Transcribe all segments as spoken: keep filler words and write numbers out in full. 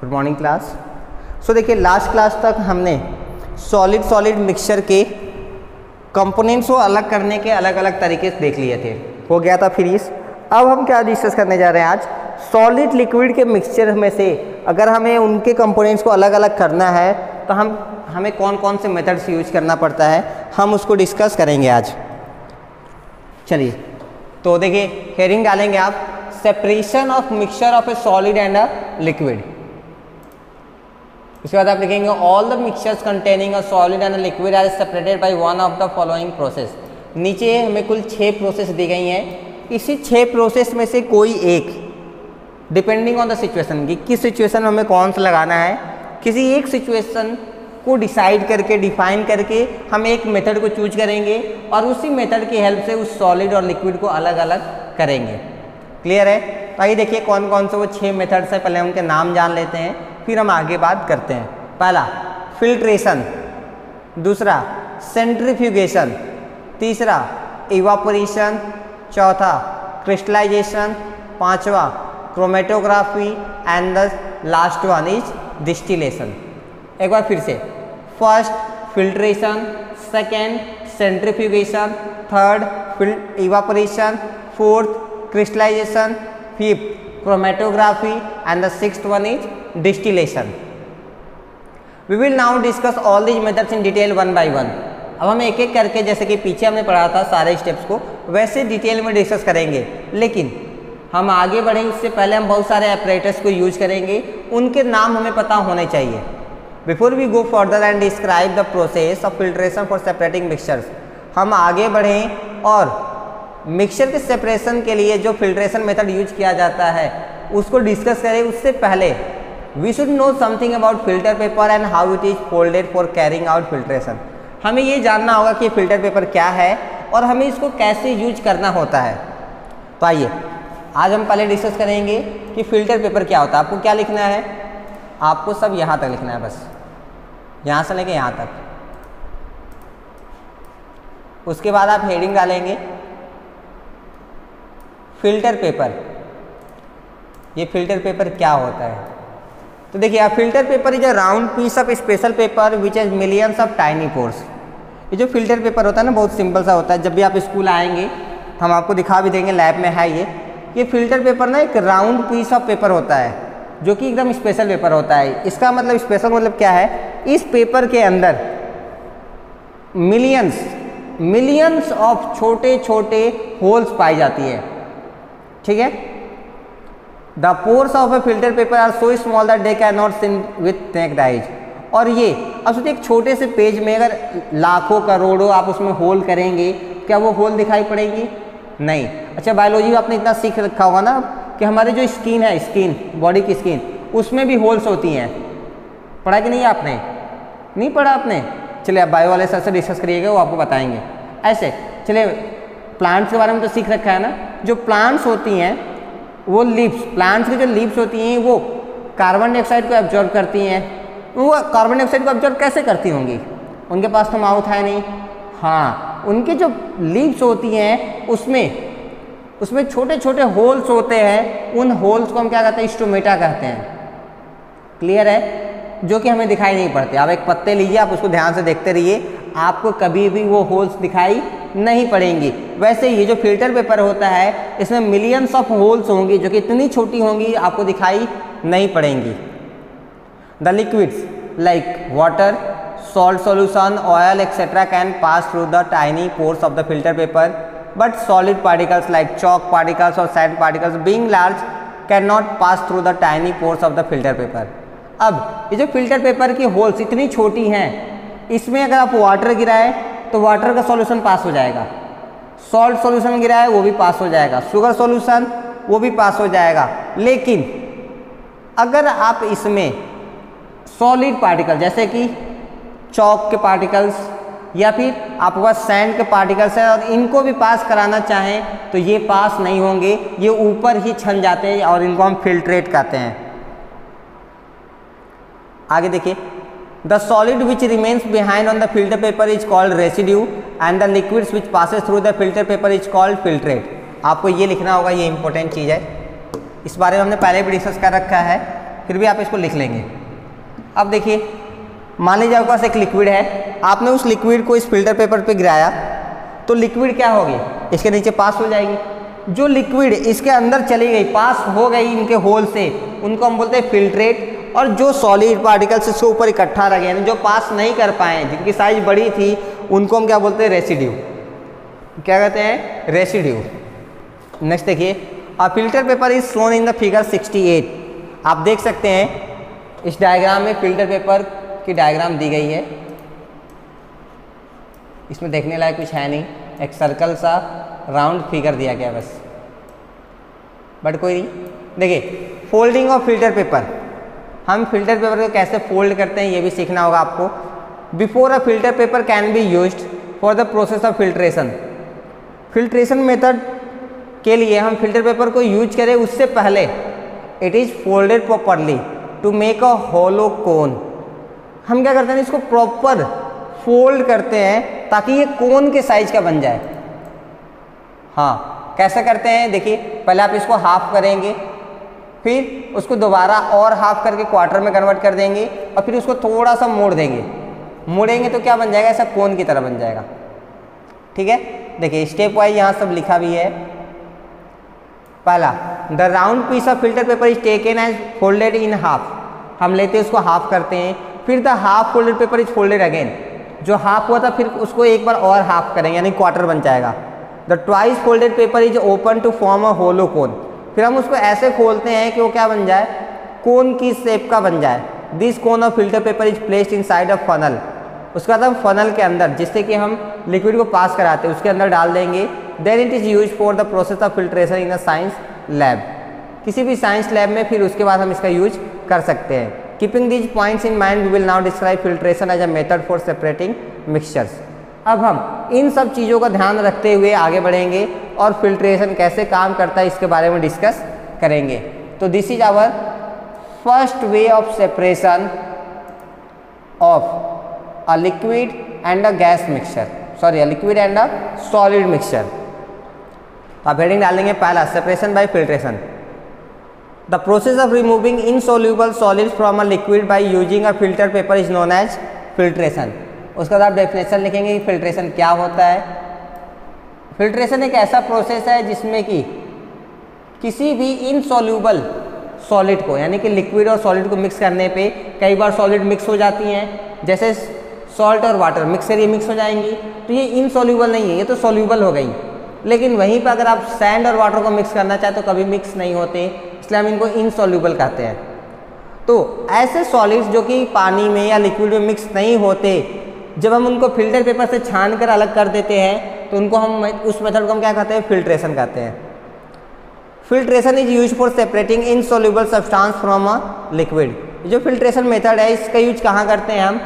Good morning class. सो देखिए last class तक हमने सॉलिड सॉलिड मिक्सचर के कंपोनेंट्स को अलग करने के अलग अलग तरीके से देख लिए थे, हो गया था फिनिश। अब हम क्या डिस्कस करने जा रहे हैं आज, सॉलिड लिक्विड के मिक्सचर में से अगर हमें उनके कंपोनेंट्स को अलग अलग करना है तो हम हमें कौन कौन से मेथड्स यूज करना पड़ता है, हम उसको डिस्कस करेंगे आज। चलिए तो देखिए हेडिंग डालेंगे आप, separation of mixture of a solid and a liquid. उसके बाद आप लिखेंगे all the mixtures containing a solid and a liquid are separated by one of the following process. नीचे हमें कुल छः प्रोसेस दी गई हैं, इसी छः प्रोसेस में से कोई एक डिपेंडिंग ऑन द सिचुएशन की किस सिचुएशन में हमें कौन सा लगाना है, किसी एक सिचुएशन को डिसाइड करके डिफाइन करके हम एक मेथड को चूज करेंगे और उसी मेथड की हेल्प से उस सॉलिड और लिक्विड को अलग अलग करेंगे। क्लियर है? तो आइए देखिए कौन कौन से वो छः मेथड्स हैं, पहले उनके नाम जान लेते हैं फिर हम आगे बात करते हैं। पहला फिल्ट्रेशन, दूसरा सेंट्रीफ्यूगेशन, तीसरा इवापोरेशन, चौथा क्रिस्टलाइजेशन, पांचवा chromatography and the last one is distillation. एक बार फिर से, first filtration, second centrifugation, third evaporation, fourth crystallization, fifth chromatography and the sixth one is distillation. We will now discuss all these methods in detail one by one. अब हम एक एक करके, जैसे कि पीछे हमने पढ़ा था सारे स्टेप्स को, वैसे डिटेल में डिस्कस करेंगे। लेकिन हम आगे बढ़ेंगे उससे पहले हम बहुत सारे ऑपरेटर्स को यूज करेंगे, उनके नाम हमें पता होने चाहिए। Before we go further and describe the process of filtration for separating mixtures, हम आगे बढ़ें और मिक्सचर के सेपरेशन के लिए जो फिल्ट्रेशन मेथड यूज किया जाता है उसको डिस्कस करें। उससे पहले we should know something about filter paper and how it is folded for carrying out filtration. हमें ये जानना होगा कि फिल्टर पेपर क्या है और हमें इसको कैसे यूज करना होता है। तो आइए आज हम पहले डिस्कस करेंगे कि फ़िल्टर पेपर क्या होता है। आपको क्या लिखना है, आपको सब यहाँ तक लिखना है, बस यहाँ से लेके यहाँ तक। उसके बाद आप हेडिंग डालेंगे फ़िल्टर पेपर, ये फ़िल्टर पेपर क्या होता है। तो देखिए आप, filter paper is a round piece of special paper which has millions of tiny pores. ये जो फ़िल्टर पेपर होता है ना बहुत सिंपल सा होता है, जब भी आप स्कूल आएंगे हम आपको दिखा भी देंगे, लैब में है ये। ये फ़िल्टर पेपर ना एक राउंड पीस ऑफ पेपर होता है जो कि एकदम स्पेशल पेपर होता है। इसका मतलब स्पेशल मतलब क्या है, इस पेपर के अंदर मिलियंस मिलियंस ऑफ छोटे छोटे होल्स पाई जाती है। ठीक है, the pores of a filter paper are so small that they can not seen with naked eyes. और ये अब सोचिए एक छोटे से पेज में अगर लाखों करोड़ों आप उसमें होल करेंगे, क्या वो होल दिखाई पड़ेगी? नहीं। अच्छा, बायोलॉजी में आपने इतना सीख रखा होगा ना कि हमारी जो स्किन है, स्किन बॉडी की स्किन, उसमें भी होल्स होती हैं, पढ़ा कि नहीं आपने? नहीं पढ़ा आपने? चलिए आप बायो वाले सर से डिस्कस करिएगा, वो आपको बताएंगे। ऐसे चलिए प्लांट्स के बारे में तो सीख रखा है ना, जो प्लांट्स होती हैं वो लीव्स, प्लांट्स की जो लीव्स होती हैं वो कार्बन डाइऑक्साइड को एब्जॉर्ब करती हैं। वो कार्बन डाइऑक्साइड को एब्जॉर्ब कैसे करती होंगी, उनके पास तो माउथ है नहीं। हाँ, उनकी जो लीव्स होती हैं उसमें उसमें छोटे छोटे होल्स होते हैं, उन होल्स को हम क्या कहते हैं, स्टोमेटा कहते हैं। क्लियर है? जो कि हमें दिखाई नहीं पड़ते। आप एक पत्ते लीजिए, आप उसको ध्यान से देखते रहिए, आपको कभी भी वो होल्स दिखाई नहीं पड़ेंगी। वैसे ये जो फिल्टर पेपर होता है इसमें मिलियंस ऑफ होल्स होंगी जो कि इतनी छोटी होंगी आपको दिखाई नहीं पड़ेंगी। The liquids like water, salt solution, oil etc can pass through the tiny pores of the filter paper, but solid particles like chalk particles or sand particles being large cannot pass through the tiny pores of the filter paper. अब ये जो filter paper की holes इतनी छोटी हैं, इसमें अगर आप water गिराए तो water का solution पास हो जाएगा, salt solution गिराए वो भी पास हो जाएगा, sugar solution वो भी पास हो जाएगा। लेकिन अगर आप इसमें solid particle जैसे कि चौक के पार्टिकल्स या फिर आपके पास सैंड के पार्टिकल्स हैं और इनको भी पास कराना चाहें तो ये पास नहीं होंगे, ये ऊपर ही छन जाते हैं और इनको हम फिल्ट्रेट कहते हैं। आगे देखिए, the solid which remains behind on the filter paper is called residue and the liquids which passes through the filter paper is called filtrate. आपको ये लिखना होगा, ये इंपॉर्टेंट चीज़ है, इस बारे में हमने पहले भी डिस्कस कर रखा है। फिर भी आप इसको लिख लेंगे। अब देखिए, मान लीजिए आपके पास एक लिक्विड है, आपने उस लिक्विड को इस फिल्टर पेपर पे गिराया तो लिक्विड क्या होगी, इसके नीचे पास हो जाएगी। जो लिक्विड इसके अंदर चली गई, पास हो गई इनके होल से, उनको हम बोलते हैं फिल्ट्रेट। और जो सॉलिड पार्टिकल्स इसके ऊपर इकट्ठा रह गए, जो पास नहीं कर पाए, जिनकी साइज बड़ी थी, उनको हम क्या बोलते हैं, रेसिड्यू। क्या कहते हैं, रेसिड्यू। नेक्स्ट देखिए, a filter paper is shown in the figure sixty eight. आप देख सकते हैं इस डायग्राम में फिल्टर पेपर की डायग्राम दी गई है, इसमें देखने लायक कुछ है नहीं, एक सर्कल सा राउंड फिगर दिया गया बस, बट कोई नहीं। देखिए, फोल्डिंग ऑफ फिल्टर पेपर, हम फिल्टर पेपर को कैसे फोल्ड करते हैं ये भी सीखना होगा आपको। Before a filter paper can be used for the process of filtration. Filtration method के लिए हम फिल्टर पेपर को यूज करें उससे पहले it is folded properly to make a hollow cone. हम क्या करते हैं, इसको प्रॉपर फोल्ड करते हैं ताकि ये कोन के साइज का बन जाए। हाँ, कैसे करते हैं देखिए, पहले आप इसको हाफ करेंगे, फिर उसको दोबारा और हाफ करके क्वार्टर में कन्वर्ट कर देंगे, और फिर उसको थोड़ा सा मोड़ देंगे। मोड़ेंगे तो क्या बन जाएगा, ऐसा कोन की तरह बन जाएगा। ठीक है, देखिए स्टेप वाइज यहाँ सब लिखा भी है। पहला, the round piece of filter paper is taken as folded in half. हम लेते हैं उसको हाफ करते हैं, फिर the half folded paper is folded again. जो हाफ हुआ था फिर उसको एक बार और हाफ करेंगे, यानी क्वार्टर बन जाएगा। The twice folded paper is open to form a hollow cone. फिर हम उसको ऐसे खोलते हैं कि वो क्या बन जाए, कोन की शेप का बन जाए। This cone of filter paper is placed in side of funnel. उसके बाद हम फनल के अंदर, जिससे कि हम लिक्विड को पास कराते हैं, उसके अंदर डाल देंगे। Then it is use for the process of filtration in a science lab. किसी भी साइंस लैब में फिर उसके बाद हम इसका यूज कर सकते हैं। Keeping these points in mind, we will now describe filtration as a method for separating mixtures. अब हम इन सब चीज़ों का ध्यान रखते हुए आगे बढ़ेंगे और फिल्ट्रेशन कैसे काम करता है इसके बारे में डिस्कस करेंगे। तो this is our first way of separation of a liquid and a gas mixture, sorry a liquid and a solid mixture. अब हेडिंग डालेंगे, पहला, separation by filtration. The process of removing insoluble solids from a liquid by using a filter paper is known as filtration. उसके बाद आप definition लिखेंगे कि filtration क्या होता है। फिल्ट्रेशन एक ऐसा प्रोसेस है जिसमें कि किसी भी इनसॉल्युबल सॉलिड को, यानी कि लिक्विड और सॉलिड को मिक्स करने पे कई बार सॉलिड मिक्स हो जाती हैं, जैसे सॉल्ट और वाटर मिक्स करिए, मिक्स हो जाएंगी तो ये इनसॉल्युबल नहीं है, ये तो सॉल्युबल हो गई। लेकिन वहीं पर अगर आप सैंड और वाटर को मिक्स करना चाहें तो कभी मिक्स नहीं होते, इसलिए हम इनको इनसॉल्युबल कहते हैं। तो ऐसे सॉलिड्स जो कि पानी में या लिक्विड में मिक्स नहीं होते, जब हम उनको फिल्टर पेपर से छान कर अलग कर देते हैं तो उनको हम, उस मेथड को हम क्या कहते हैं, फिल्ट्रेशन कहते हैं। Filtration is use for separating insoluble substance from a liquid. जो फिल्ट्रेशन मेथड है इसका यूज कहाँ करते हैं, हम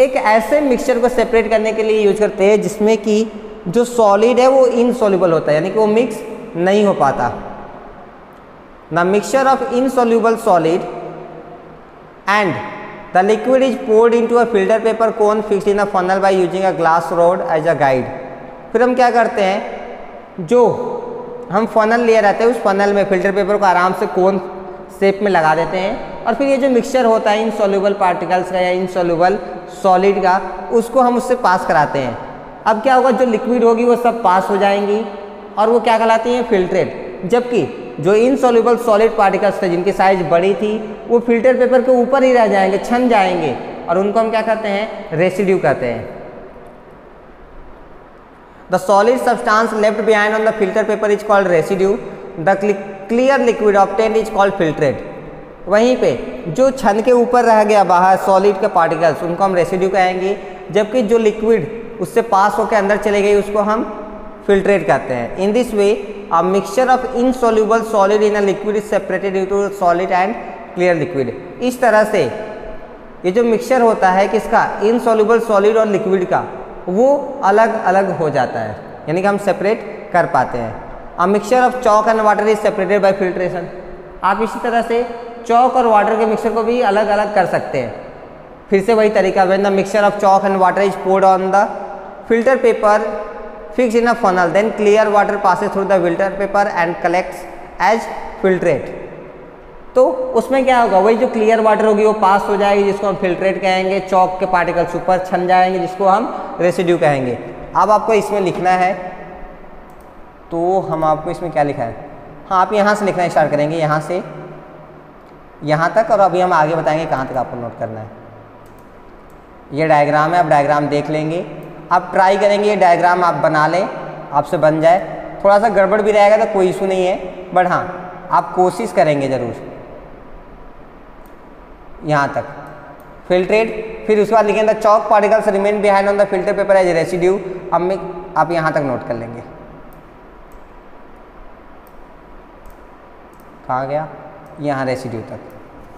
एक ऐसे मिक्सचर को सेपरेट करने के लिए यूज करते हैं जिसमें कि जो सॉलिड है वो इनसॉल्युबल होता है, यानी कि वो मिक्स नहीं हो पाता। The mixture of insoluble solid and the liquid is poured into a filter paper cone fixed in a funnel by using a glass rod as a guide. फिर हम क्या करते हैं, जो हम फनल लिए रहते हैं उस फनल में फिल्टर पेपर को आराम से कोन शेप में लगा देते हैं, और फिर ये जो मिक्सचर होता है इनसॉल्युबल पार्टिकल्स का या इनसॉल्युबल सॉलिड का, उसको हम उससे पास कराते हैं। अब क्या होगा, जो लिक्विड होगी वो सब पास हो जाएंगी और वो क्या कहलाती हैं, फिल्ट्रेट। जबकि जो इनसॉल्युबल सॉलिड पार्टिकल्स थे जिनकी साइज बड़ी थी वो फिल्टर पेपर के ऊपर ही रह जाएंगे, छन जाएंगे, और उनको हम क्या कहते हैं, रेसिड्यू कहते हैं। The solid substance left behind on the filter paper is called residue. The clear liquid obtained is called filtrate. वहीं पे जो छन के ऊपर रह गया बाहर सॉलिड के पार्टिकल्स, उनको हम रेसिड्यू कहेंगे, जबकि जो लिक्विड उससे पास होकर अंदर चले गई उसको हम फिल्ट्रेट कहते हैं। In this way a mixture of insoluble solid in a liquid is separated into solid and clear liquid. इस तरह से ये जो मिक्सचर होता है किसका, इनसॉल्युबल सॉलिड और लिक्विड का, वो अलग अलग हो जाता है, यानी कि हम सेपरेट कर पाते हैं। A mixture of chalk and water is separated by filtration. आप इसी तरह से चॉक और वाटर के मिक्सचर को भी अलग अलग कर सकते हैं। फिर से वही तरीका, when the mixture of chalk and water is poured on the filter paper fix in a funnel, then clear water passes through the filter paper and collects as filtrate. तो उसमें क्या होगा, वही जो क्लियर वाटर होगी वो पास हो जाएगी, जिसको हम फिल्ट्रेट कहेंगे, चौक के पार्टिकल्स ऊपर छन जाएंगे, जिसको हम रेसिड्यू कहेंगे। अब आपको इसमें लिखना है, तो हम आपको इसमें क्या लिखा है, हाँ आप यहाँ से लिखना स्टार्ट करेंगे, यहाँ से यहाँ तक, और अभी हम आगे बताएंगे कहाँ तक आपको नोट करना है। ये डायग्राम है, आप डायग्राम देख लेंगे, आप ट्राई करेंगे ये डायग्राम आप बना लें, आपसे बन जाए, थोड़ा सा गड़बड़ भी रहेगा तो कोई इशू नहीं है, बट हाँ आप कोशिश करेंगे ज़रूर। यहाँ तक फिल्ट्रेट, फिर उसके बाद लिखेंगे the chalk particles remain behind on the filter paper as residue. अब मैं आप यहाँ तक नोट कर लेंगे, कहाँ गया, यहाँ रेसिड्यू तक,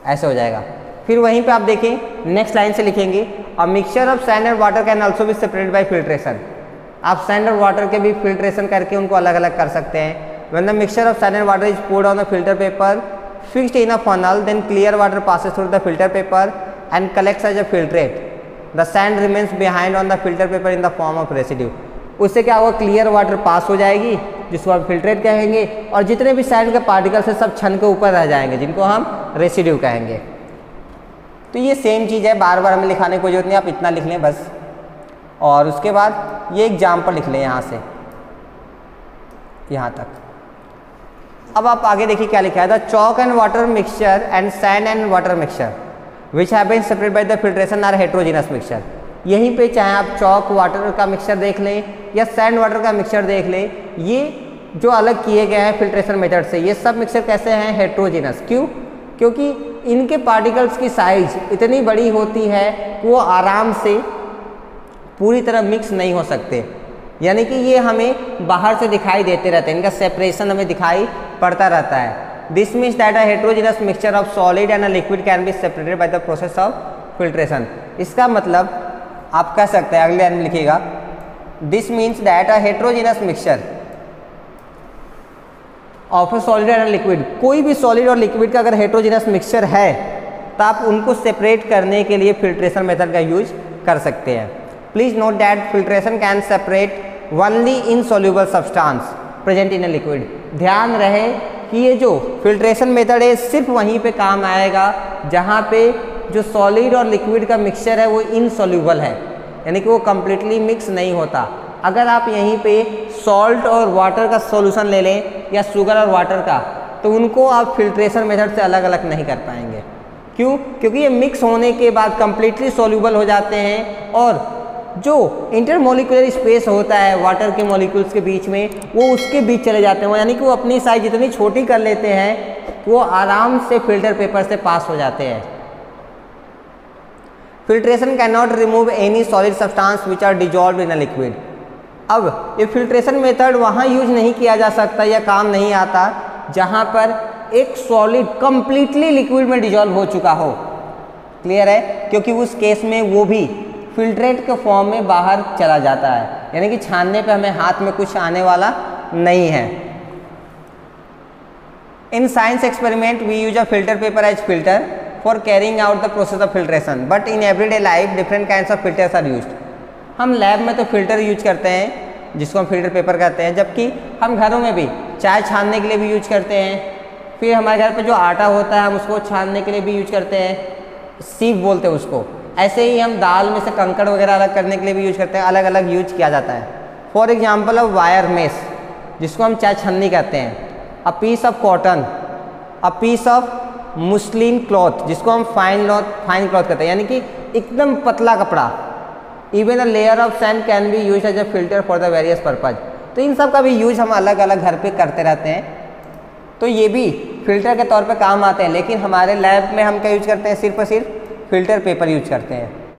ऐसे हो जाएगा। फिर वहीं पे आप देखें नेक्स्ट लाइन से लिखेंगे, a mixture of sand and water can also be separated by filtration. आप सैंड और वाटर के भी फिल्ट्रेशन करके उनको अलग अलग कर सकते हैं। When the mixture of sand and water is poured on the filter paper fixed in a funnel then clear water passes through the filter paper and collects as a filtrate, the sand remains behind on the filter paper in the form of residue. उससे क्या होगा, clear water पास हो जाएगी, जिसको हम filtrate कहेंगे, और जितने भी सैंड के पार्टिकल्स हैं सब छन के ऊपर रह जाएंगे, जिनको हम रेसिड्यू कहेंगे। तो ये सेम चीज़ है, बार बार हमें लिखाने की कोई जरूरत नहीं, आप इतना लिख लें बस। और उसके बाद ये एग्जाम्पल लिख लें यहाँ से यहाँ तक। अब आप आगे देखिए क्या लिखा है, the chalk and water mixture and sand and water mixture which have been separated by the filtration are heterogeneous mixture. यहीं पे चाहे आप चॉक वाटर का मिक्सचर देख लें या सैंड वाटर का मिक्सचर देख लें, ये जो अलग किए गए हैं फिल्ट्रेशन मेथड से, ये सब मिक्सचर कैसे हैं, हेट्रोजीनस। क्यों? क्योंकि इनके पार्टिकल्स की साइज इतनी बड़ी होती है, वो आराम से पूरी तरह मिक्स नहीं हो सकते, यानी कि ये हमें बाहर से दिखाई देते रहते हैं, इनका सेपरेशन हमें दिखाई पड़ता रहता है। This means that a heterogeneous mixture of solid and a liquid can be separated by the process of filtration. इसका मतलब आप कह सकते हैं, अगले लाइन में लिखिएगा, this means that a heterogeneous mixture of a solid and liquid, कोई भी सॉलिड और लिक्विड का अगर हेट्रोजीनस मिक्सचर है तो आप उनको सेपरेट करने के लिए फिल्ट्रेशन मेथड का यूज कर सकते हैं। Please note that filtration can separate only insoluble substance present in a liquid. ध्यान रहे कि ये जो फिल्ट्रेशन मेथड है सिर्फ वहीं पे काम आएगा जहाँ पे जो सॉलिड और लिक्विड का मिक्सचर है वो इनसॉल्युबल है, यानी कि वो कम्प्लीटली मिक्स नहीं होता। अगर आप यहीं पे सॉल्ट और वाटर का सॉल्यूशन ले लें या शुगर और वाटर का, तो उनको आप फिल्ट्रेशन मेथड से अलग अलग नहीं कर पाएंगे। क्यों? क्योंकि ये मिक्स होने के बाद कम्प्लीटली सॉल्यूबल हो जाते हैं, और जो इंटरमोलिकुलर स्पेस होता है वाटर के मॉलिक्यूल्स के बीच में, वो उसके बीच चले जाते हैं, यानी कि वो अपनी साइज इतनी छोटी कर लेते हैं कि वो आराम से फिल्टर पेपर से पास हो जाते हैं। Filtration can not remove any solid substance which are dissolve in a liquid. अब ये फिल्ट्रेशन मेथड वहाँ यूज नहीं किया जा सकता या काम नहीं आता जहाँ पर एक सॉलिड कम्प्लीटली लिक्विड में डिजॉल्व हो चुका हो, क्लियर है, क्योंकि उस केस में वो भी फिल्ट्रेट के फॉर्म में बाहर चला जाता है, यानी कि छानने पे हमें हाथ में कुछ आने वाला नहीं है। In science experiment we use a filter paper as filter for carrying out the process of filtration, but in everyday life different kinds of filters are used. हम लैब में तो फिल्टर यूज करते हैं जिसको हम फिल्टर पेपर कहते हैं, जबकि हम घरों में भी चाय छानने के लिए भी यूज करते हैं, फिर हमारे घर पर जो आटा होता है हम उसको छानने के लिए भी यूज करते हैं, सीव बोलते हैं उसको, ऐसे ही हम दाल में से कंकड़ वगैरह अलग करने के लिए भी यूज करते हैं, अलग अलग यूज किया जाता है। For example a wire mesh, जिसको हम चाय छन्नी कहते हैं, a piece of cotton, a piece of muslin cloth, जिसको हम फाइन क्लॉथ फाइन क्लॉथ कहते हैं, यानी कि एकदम पतला कपड़ा। Even a layer of sand can be use as a filter for the various purpose. तो इन सब का भी यूज हम अलग अलग घर पे करते रहते हैं, तो ये भी फिल्टर के तौर पे काम आते हैं, लेकिन हमारे लैब में हम क्या यूज करते हैं, सिर्फ और सिर्फ फिल्टर पेपर यूज करते हैं।